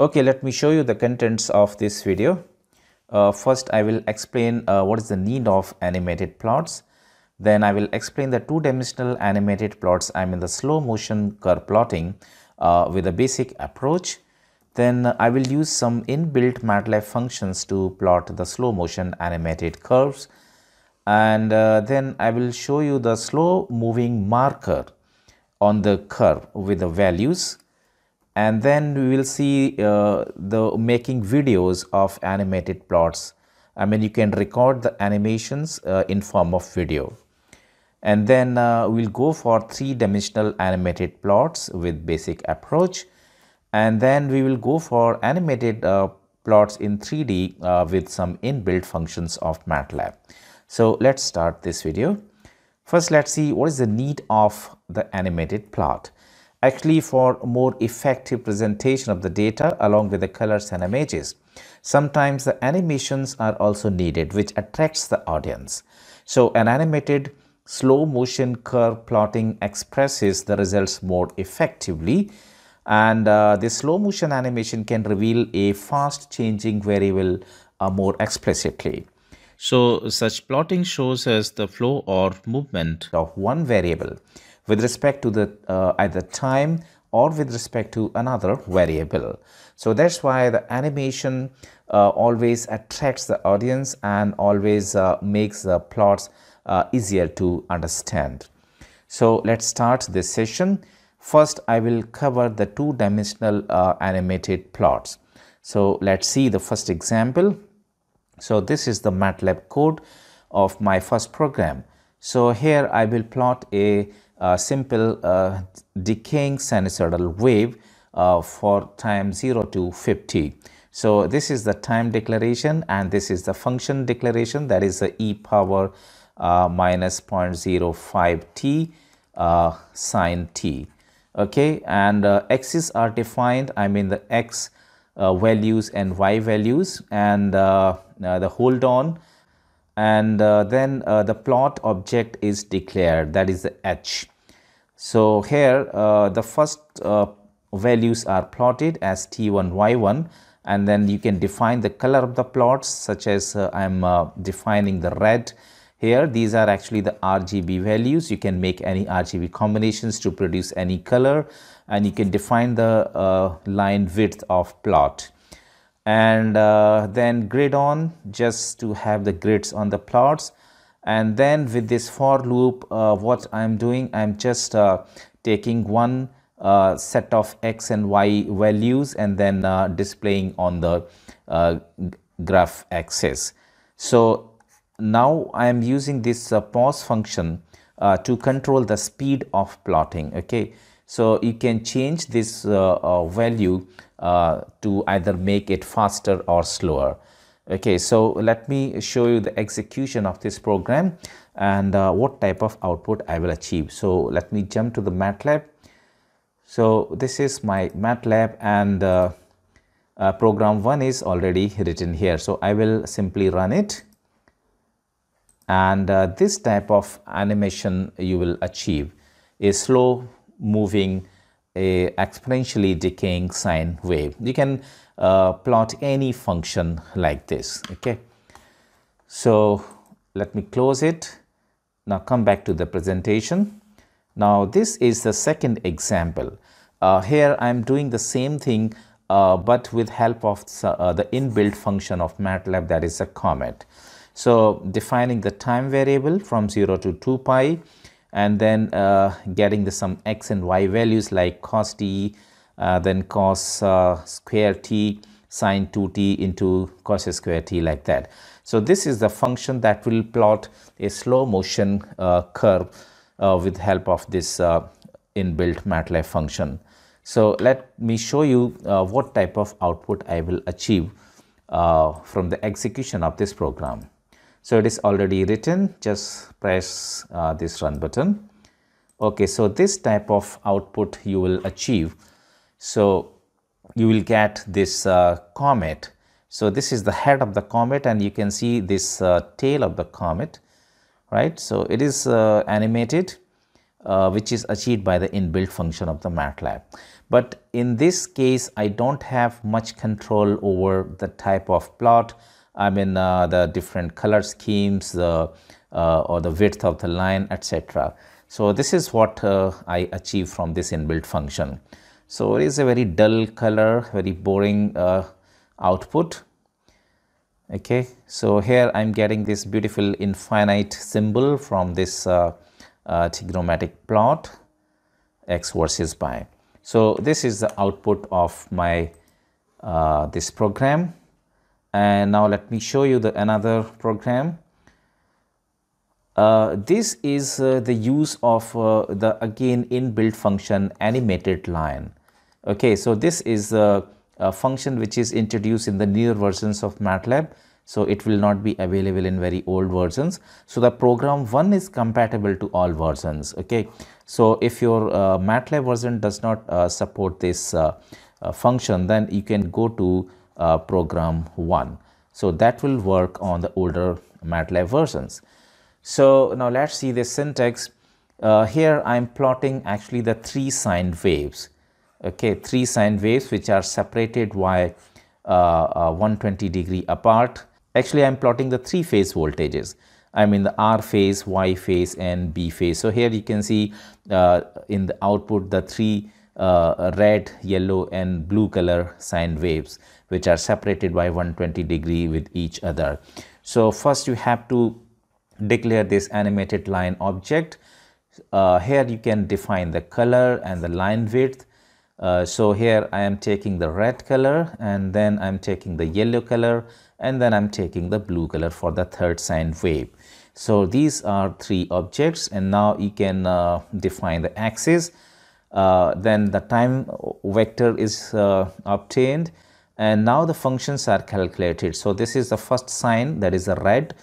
Okay, let me show you the contents of this video. First, I will explain what is the need of animated plots. Then I will explain the two-dimensional animated plots. I mean the slow motion curve plotting with a basic approach. Then I will use some inbuilt MATLAB functions to plot the slow motion animated curves. And then I will show you the slow moving marker on the curve with the values. And then we will see the making videos of animated plots. I mean, you can record the animations in form of video. And then we'll go for three-dimensional animated plots with basic approach. And then we will go for animated plots in 3D with some inbuilt functions of MATLAB. So let's start this video. First, let's see what is the need of the animated plot. Actually, for more effective presentation of the data along with the colors and images. Sometimes the animations are also needed, which attracts the audience. So an animated slow motion curve plotting expresses the results more effectively. And the slow motion animation can reveal a fast changing variable more explicitly. So such plotting shows us the flow or movement of one variable with respect to the either time or with respect to another variable. So that's why the animation always attracts the audience and always makes the plots easier to understand. So let's start this session. First, I will cover the two-dimensional animated plots. So let's see the first example. So this is the MATLAB code of my first program. So here I will plot a simple decaying sinusoidal wave for time 0 to 50. So this is the time declaration and this is the function declaration, that is the e power minus 0.05 t sine t. Okay, and x's are defined, I mean the x values and y values, and the hold on, and then the plot object is declared, that is the h. So here the first values are plotted as t1, y1, and then you can define the color of the plots, such as I'm defining the red here. These are actually the RGB values. You can make any RGB combinations to produce any color, and you can define the line width of plot. And then grid on, just to have the grids on the plots. And then with this for loop, what I'm doing, I'm just taking one set of x and y values and then displaying on the graph axis. So now I am using this pause function to control the speed of plotting. Okay, so you can change this value to either make it faster or slower. Okay, so let me show you the execution of this program and what type of output I will achieve. So let me jump to the MATLAB. So this is my MATLAB, and program 1 is already written here. So I will simply run it, and this type of animation you will achieve is slow moving a exponentially decaying sine wave. You can plot any function like this. Okay, so let me close it. Now come back to the presentation. Now this is the second example. Here I am doing the same thing but with help of the inbuilt function of MATLAB, that is a comet. So defining the time variable from 0 to 2 pi, and then getting the some x and y values like cos t, then cos square t, sine 2t into cos square t, like that. So this is the function that will plot a slow motion curve with help of this inbuilt MATLAB function. So let me show you what type of output I will achieve from the execution of this program. So it is already written, just press this run button. Okay, so this type of output you will achieve. So you will get this comet. So this is the head of the comet, and you can see this tail of the comet, right? So it is animated which is achieved by the inbuilt function of the MATLAB. But in this case, I don't have much control over the type of plot. I mean, the different color schemes, or the width of the line, etc. So this is what I achieve from this inbuilt function. So it is a very dull color, very boring output. Okay, so here I'm getting this beautiful infinite symbol from this trigonometric plot, x versus y. So this is the output of my this program. And now let me show you another program. This is the use of the again inbuilt function animated line. Okay, so this is a function which is introduced in the newer versions of MATLAB, so it will not be available in very old versions. So the program 1 is compatible to all versions. Okay, so if your MATLAB version does not support this function, then you can go to program 1. So that will work on the older MATLAB versions. So now let's see the syntax. Here I'm plotting actually the 3 sine waves. Okay, 3 sine waves which are separated by 120 degree apart. Actually, I'm plotting the 3 phase voltages. I mean the R phase, Y phase, and B phase. So here you can see in the output the 3 red, yellow, and blue color sine waves which are separated by 120 degree with each other. So first you have to declare this animated line object. Here you can define the color and the line width. So here I am taking the red color, and then I'm taking the yellow color, and then I'm taking the blue color for the 3rd sine wave. So these are 3 objects, and now you can define the axis. Then the time vector is obtained, and now the functions are calculated. So this is the 1st sine, that is the red,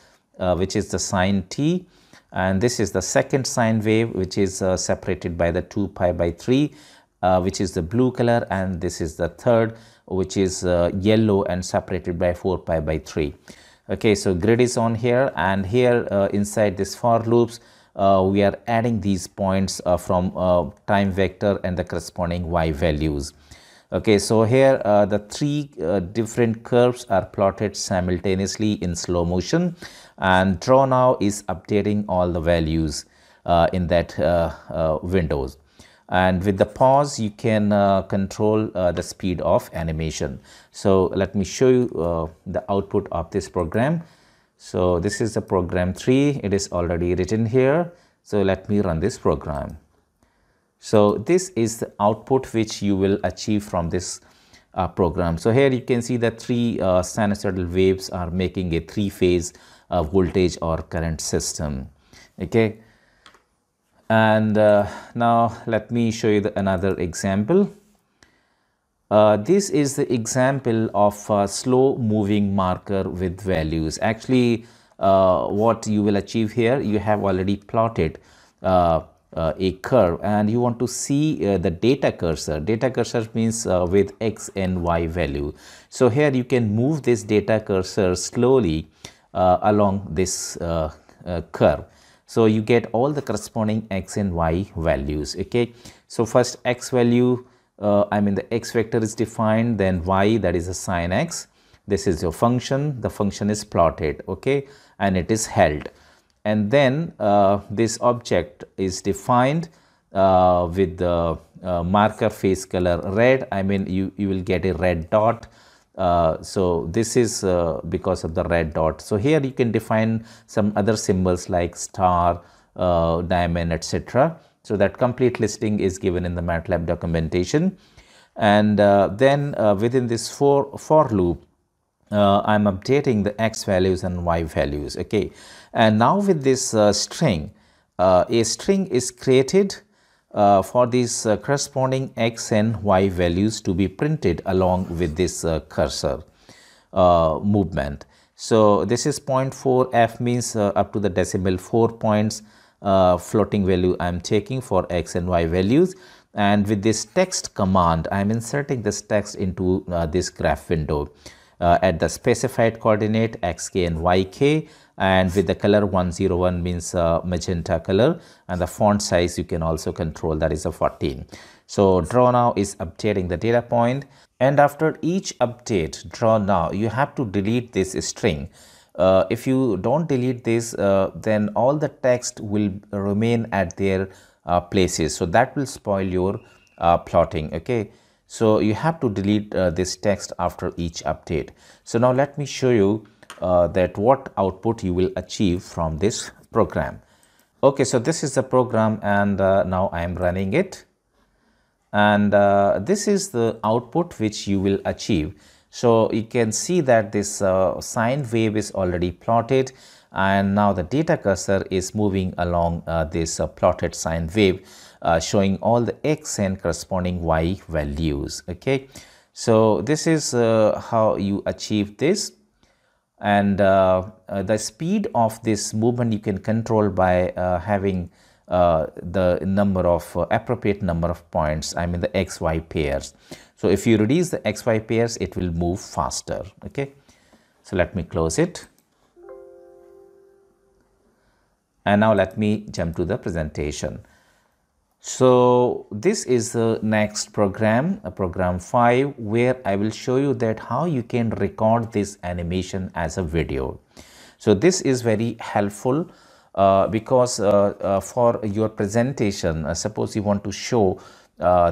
which is the sine t, and this is the 2nd sine wave, which is separated by the 2 pi by 3, which is the blue color, and this is the 3rd, which is yellow and separated by 4 pi by 3. Okay, so grid is on here, and here inside this for loops we are adding these points from time vector and the corresponding y values. Okay, so here the 3 different curves are plotted simultaneously in slow motion, and draw now is updating all the values in that windows. And with the pause you can control the speed of animation. So let me show you the output of this program. So this is the program 3, it is already written here. So let me run this program. So this is the output which you will achieve from this program. So here you can see that 3 sinusoidal waves are making a 3-phase voltage or current system. Okay, and now let me show you another example. This is the example of slow moving marker with values. Actually, what you will achieve here, you have already plotted a curve, and you want to see the data cursor. Data cursor means with x and y value. So here you can move this data cursor slowly along this curve. So you get all the corresponding x and y values. Okay, so first x value, I mean the x vector is defined, then y, that is a sine x. This is your function. The function is plotted, okay, and it is held. And then this object is defined with the marker face color red. I mean you will get a red dot. So this is because of the red dot. So here you can define some other symbols like star, diamond, etc. So that complete listing is given in the MATLAB documentation. And then within this for loop, I'm updating the x values and y values. Okay, and now with this string, a string is created for these corresponding x and y values to be printed along with this cursor movement. So this is 0.4. F means up to the decimal 4 points floating value I'm taking for x and y values. And with this text command, I'm inserting this text into this graph window. At the specified coordinate xk and yk, and with the color 101 means magenta color, and the font size you can also control, that is a 14. So draw now is updating the data point, and after each update draw now you have to delete this string. If you don't delete this, then all the text will remain at their places, so that will spoil your plotting. Okay, so you have to delete this text after each update. So now let me show you that what output you will achieve from this program. Okay, so this is the program, and now I am running it, and this is the output which you will achieve. So you can see that this sine wave is already plotted, and now the data cursor is moving along this plotted sine wave, showing all the x and corresponding y values. Okay, so this is how you achieve this, and the speed of this movement you can control by having the number of appropriate number of points, I mean the XY pairs. So if you reduce the XY pairs, it will move faster. Okay, so let me close it, and now let me jump to the presentation. So this is the next program, program 5, where I will show you that how you can record this animation as a video. So this is very helpful because for your presentation, suppose you want to show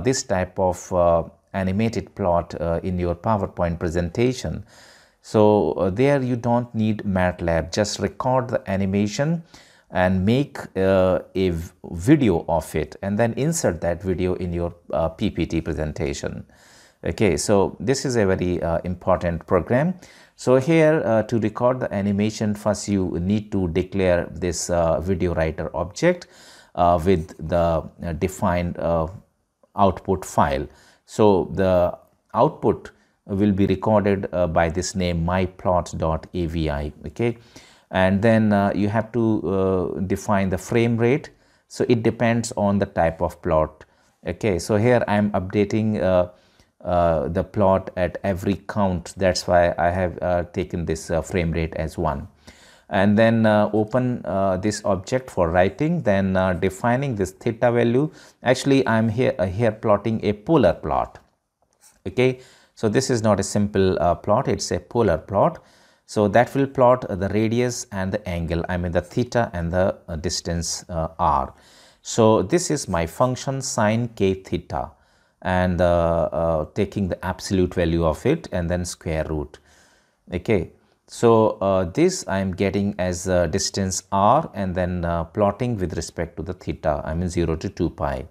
this type of animated plot in your PowerPoint presentation. So there you don't need MATLAB, just record the animation and make a video of it, and then insert that video in your PPT presentation. Okay, so this is a very important program. So here to record the animation, first you need to declare this VideoWriter object with the defined output file. So the output will be recorded by this name myplots.avi. okay, and then you have to define the frame rate, so it depends on the type of plot. Okay, so here I am updating the plot at every count, that's why I have taken this frame rate as 1, and then open this object for writing, then defining this theta value. Actually I am here plotting a polar plot. Okay, so this is not a simple plot, it's a polar plot. So that will plot the radius and the angle, I mean the theta and the distance r. So this is my function sine k theta, and taking the absolute value of it and then square root. Okay, so this I am getting as distance r, and then plotting with respect to the theta, I mean 0 to 2 pi.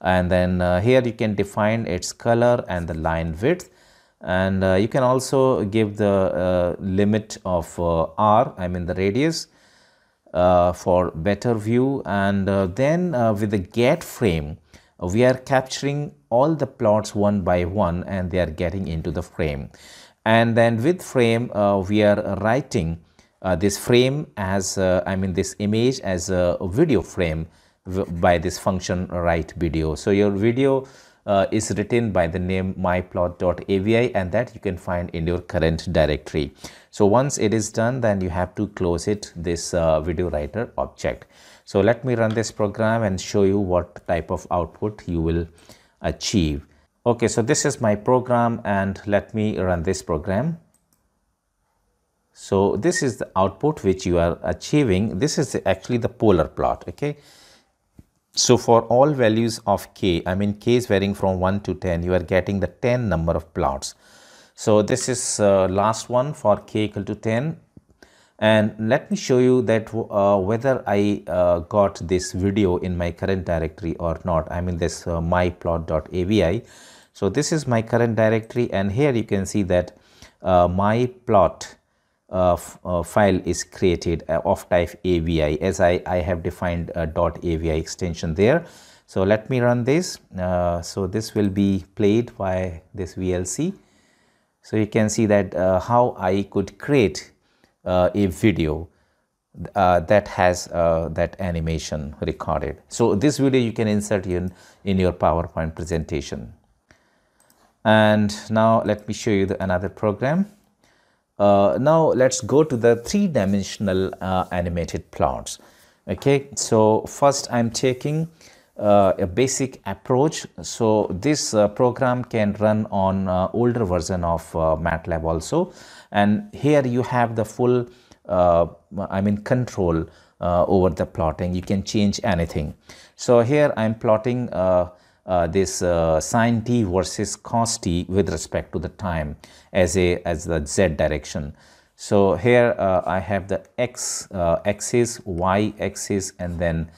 And then here you can define its color and the line width. And you can also give the limit of r, I mean the radius, for better view. And then with the get frame, we are capturing all the plots one by one, and they are getting into the frame. And then with frame, we are writing this frame as, I mean this image as a video frame by this function write video. So your video is written by the name myplot.avi, and that you can find in your current directory. So once it is done, then you have to close it, this VideoWriter object. So let me run this program and show you what type of output you will achieve. Okay, so this is my program, and let me run this program. So this is the output which you are achieving. This is actually the polar plot. Okay, so for all values of k, I mean k is varying from 1 to 10, you are getting the 10 number of plots. So this is last one for k equal to 10. And let me show you that whether I got this video in my current directory or not, I mean this myplot.avi. So this is my current directory, and here you can see that my plot file is created of type AVI, as I have defined a .avi extension there. So let me run this. So this will be played by this VLC. So you can see that how I could create a video that has that animation recorded. So this video you can insert in your PowerPoint presentation. And now let me show you another program. Now let's go to the three-dimensional animated plots. Okay, so first I'm taking a basic approach. So this program can run on older version of MATLAB also, and here you have the full control over the plotting. You can change anything. So here I'm plotting this sine t versus cos t with respect to the time as the z direction. So here I have the x axis, y axis, and then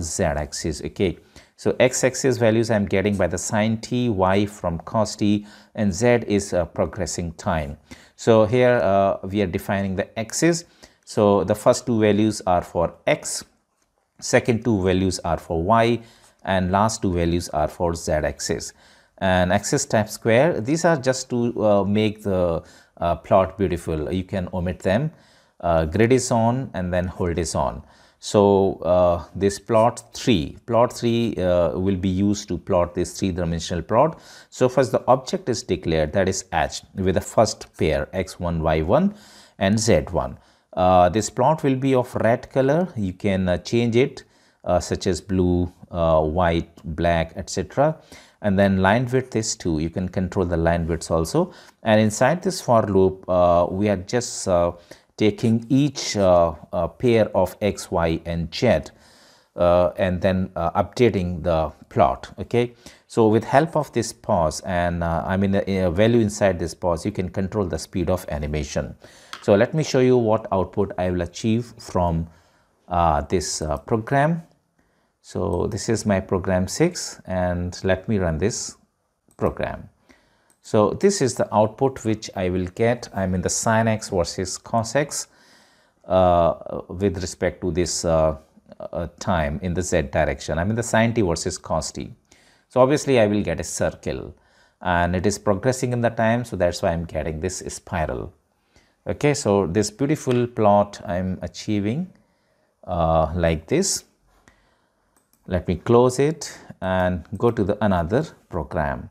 z axis. Okay, so x axis values I'm getting by the sine t, y from cos t, and z is progressing time. So here we are defining the axis. So the first two values are for x, second two values are for y, and last two values are for z axis. And axis type square, these are just to make the plot beautiful. You can omit them. Grid is on and then hold is on. So this plot 3 will be used to plot this three-dimensional plot. So first the object is declared, that is h, with the first pair x1, y1 and z1. This plot will be of red color. You can change it such as blue, white, black, etc. And then line width is 2. You can control the line widths also. And inside this for loop, we are just taking each pair of x, y, and z, and then updating the plot. Okay. So with help of this pause and a value inside this pause, you can control the speed of animation. So let me show you what output I will achieve from this program. So this is my program 6, and let me run this program. So this is the output which I will get. The sine x versus cos x with respect to this time in the z direction. The sine t versus cos t. So obviously I will get a circle, and it is progressing in the time, so that's why I'm getting this spiral. Okay, so this beautiful plot I'm achieving like this. Let me close it and go to the another program.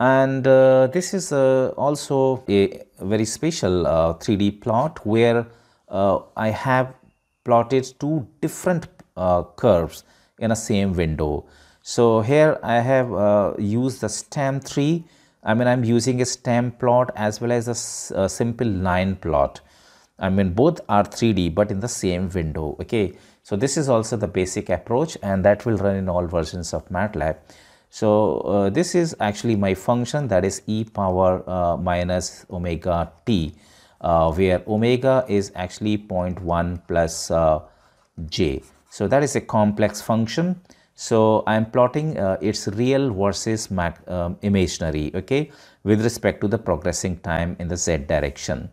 And this is also a very special 3D plot where I have plotted two different curves in a same window. So here I have used the stem3. I'm using a stem plot as well as a simple line plot. Both are 3D but in the same window. Okay, so this is also the basic approach, and that will run in all versions of MATLAB. So this is actually my function, that is e power minus omega t, where omega is actually 0.1 plus j. So that is a complex function. So I'm plotting its real versus imaginary, okay, with respect to the progressing time in the z direction.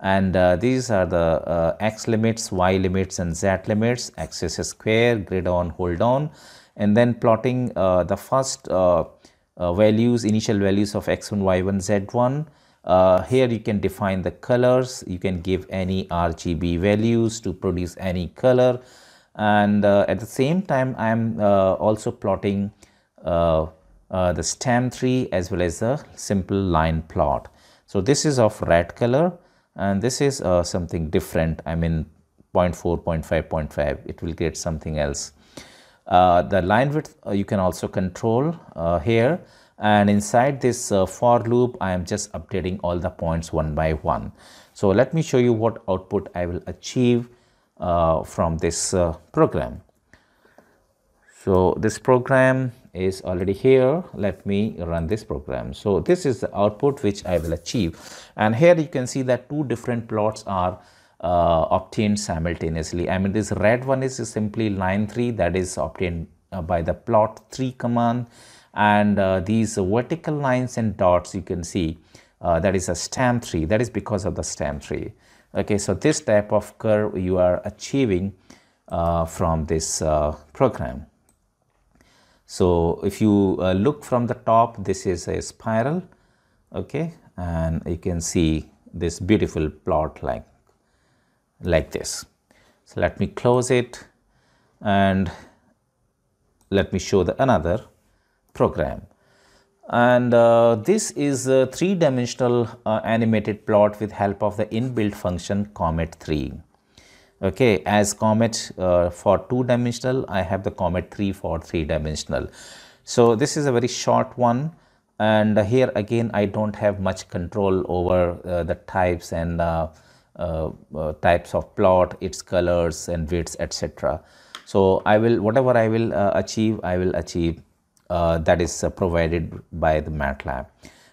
And these are the x limits, y limits, and z limits, axis square, grid on, hold on, and then plotting the first initial values of x1, y1, z1. Here you can define the colors. You can give any RGB values to produce any color. And at the same time, I'm also plotting the stem3 as well as the simple line plot. So this is of red color, and this is something different. 0.4, 0.5, 0.5. It will get something else. The line width you can also control here. And inside this for loop, I am just updating all the points one by one. So let me show you what output I will achieve from this program. So this program is already here. Let me run this program. So this is the output which I will achieve. And here you can see that two different plots are obtained simultaneously. This red one is simply line 3, that is obtained by the plot 3 command. And these vertical lines and dots you can see, that is a stem3, that is because of the stem3. Okay, so this type of curve you are achieving from this program. So if you look from the top, this is a spiral, okay, and you can see this beautiful plot like this. So let me close it and let me show the another program. And this is a three-dimensional animated plot with help of the inbuilt function comet3. Okay, as comet for two-dimensional, I have the comet3 for three-dimensional. So this is a very short one, and here again I don't have much control over the types and types of plot, its colors and widths, etc. So I will, whatever I will achieve, I will achieve. That is provided by the MATLAB.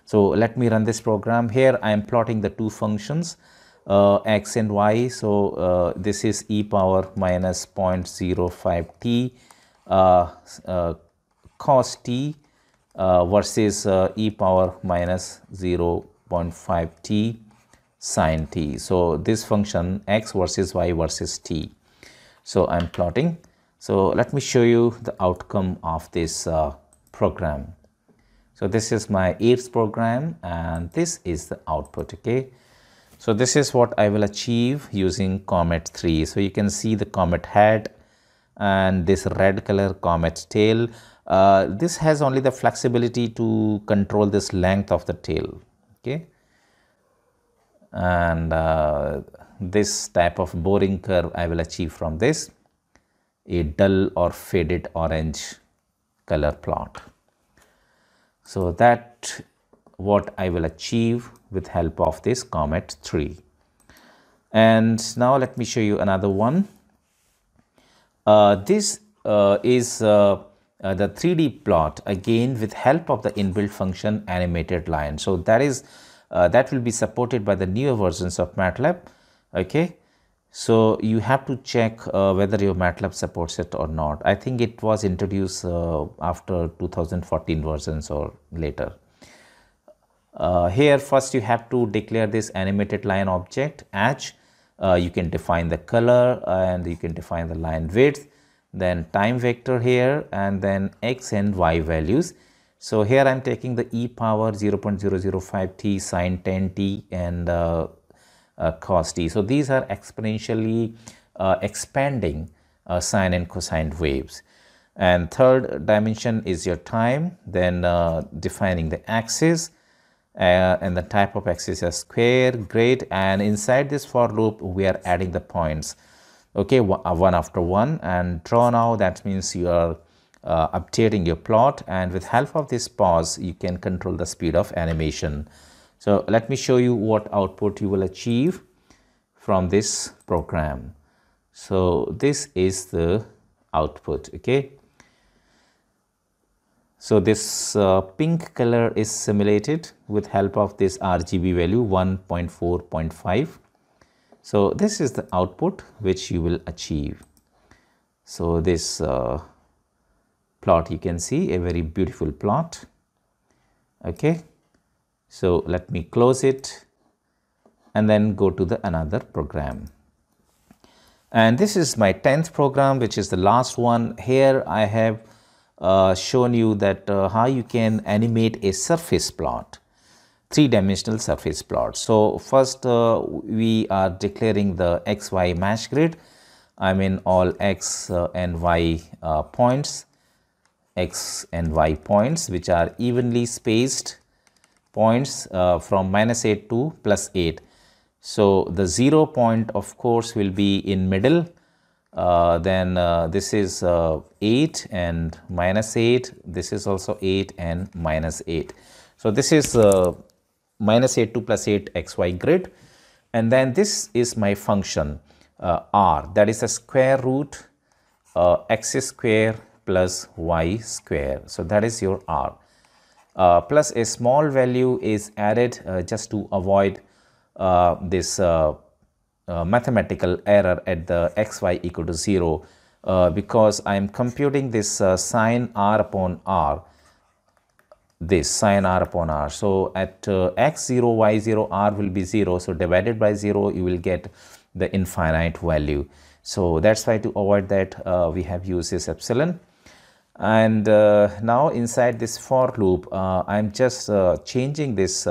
So let me run this program. Here I am plotting the two functions x and y. So this is e power minus 0.05 t cos t versus e power minus 0.5 t sin t. So this function x versus y versus t. So I am plotting. So let me show you the outcome of this program. So this is my IRS program, and this is the output. Okay, so this is what I will achieve using comet3. So you can see the comet head and this red color comet tail. This has only the flexibility to control this length of the tail. Okay, and this type of boring curve I will achieve from this, a dull or faded orange color plot. So that what I will achieve with help of this comet3. And now let me show you another one. This is the 3D plot, again with help of the inbuilt function animated line. So that is that will be supported by the newer versions of MATLAB. Okay, so you have to check whether your MATLAB supports it or not. I think it was introduced after 2014 versions or later. Here first you have to declare this animated line object as. You can define the color and you can define the line width, then time vector here, and then x and y values. So here I'm taking the e power 0.005 t sine 10 t and cos t. So these are exponentially expanding sine and cosine waves. And third dimension is your time, then defining the axis, and the type of axis is square. Great. And inside this for loop we are adding the points, okay, one after one, and draw now. That means you are updating your plot, and with help of this pause you can control the speed of animation. So let me show you what output you will achieve from this program. So this is the output. Okay, so this pink color is simulated with help of this RGB value 1.4.5. So this is the output which you will achieve. So this plot, you can see a very beautiful plot. Okay, so let me close it and then go to the another program. And this is my 10th program, which is the last one. Here I have shown you that how you can animate a surface plot, three-dimensional surface plot. So first we are declaring the XY mesh grid. I mean all X and Y points, X and Y points, which are evenly spaced points from -8 to +8. So the 0 point of course will be in middle, then this is 8 and -8, this is also 8 and -8. So this is -8 to +8 XY grid. And then this is my function R, that is a square root X square plus Y square. So that is your R. Plus a small value is added just to avoid this mathematical error at the xy equal to 0, because I am computing this sine r upon r, this sine r upon r. So at x0 y0 r will be 0, so divided by 0 you will get the infinite value. So that's why to avoid that we have used this epsilon. And now inside this for loop I'm just changing this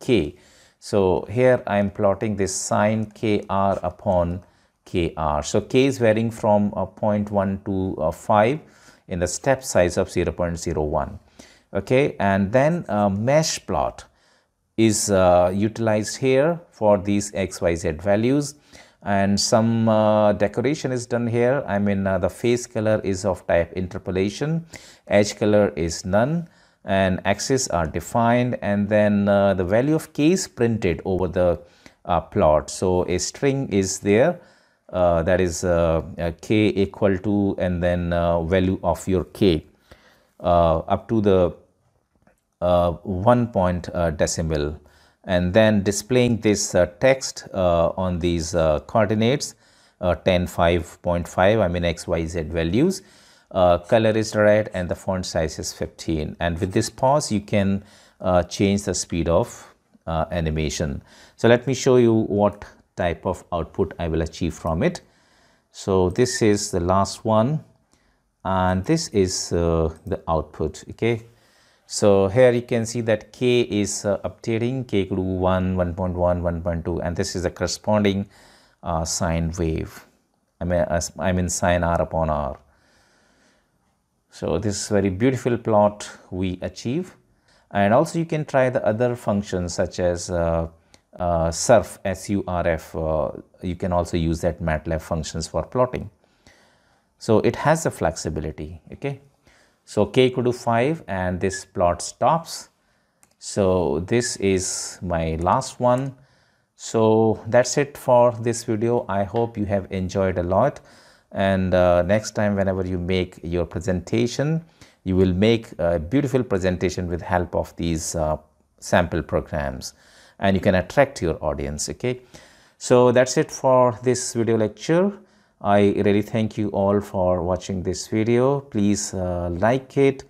k. So here I'm plotting this sine kr upon kr. So k is varying from 0.1 to 5 in the step size of 0.01. Okay, and then a mesh plot is utilized here for these XYZ values, and some decoration is done here. I mean, the face color is of type interpolation, edge color is none, and axes are defined, and then the value of k is printed over the plot. So a string is there, that is k equal to, and then value of your k up to the 1 point decimal, and then displaying this text on these coordinates 10, 5.5, I mean XYZ values. Color is red and the font size is 15, and with this pause you can change the speed of animation. So let me show you what type of output I will achieve from it. So this is the last one, and this is the output. Okay, so here you can see that k is updating, k grew 1, 1.1, 1.2, and this is the corresponding sine wave, I mean sine r upon r. So this very beautiful plot we achieve. And also you can try the other functions such as surf, S-U-R-F. You can also use that MATLAB functions for plotting. So it has the flexibility, okay. So k equal to 5 and this plot stops. So this is my last one. So that's it for this video. I hope you have enjoyed a lot. And next time whenever you make your presentation, you will make a beautiful presentation with help of these sample programs, and you can attract your audience, okay. So that's it for this video lecture. I really thank you all for watching this video. Please like it,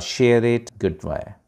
share it. Goodbye.